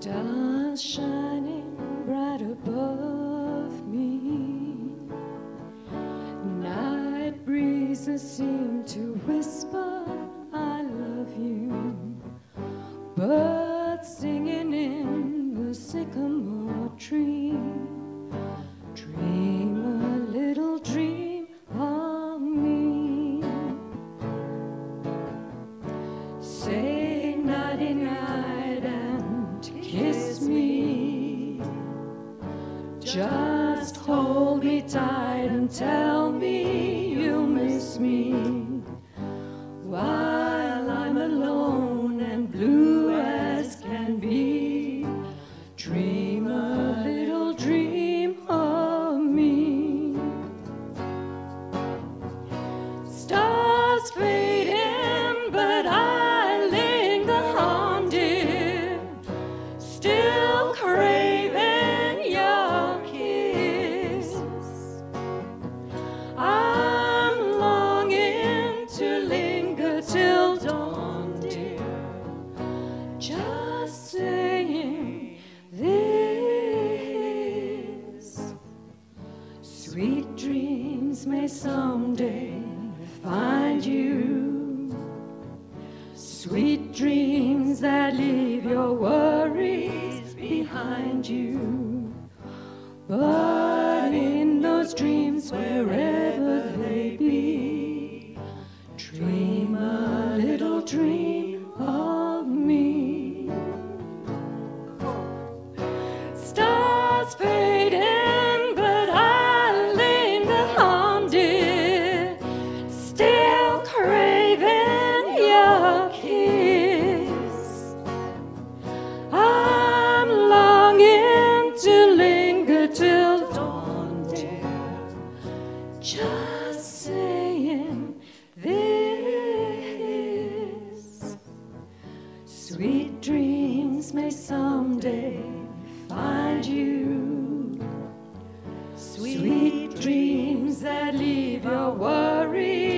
Stars shining bright above me. Night breezes seem to whisper, I love you. Birds singing in the sycamore tree. Dream a little dream of me. Say nighty night and kiss me. Just hold me tight and tell me you miss me. While I'm alone and blue as can be, dream a little dream. Stars fading, but I linger on, dear, still craving your kiss. I'm longing to linger till dawn, dear, just singing this. Sweet dreams may someday find you, sweet dreams that leave your worries behind you. But in those dreams, wherever they be, dream a little dream of me. Stars fading. Just saying this. Sweet dreams may someday find you, sweet dreams that leave your worries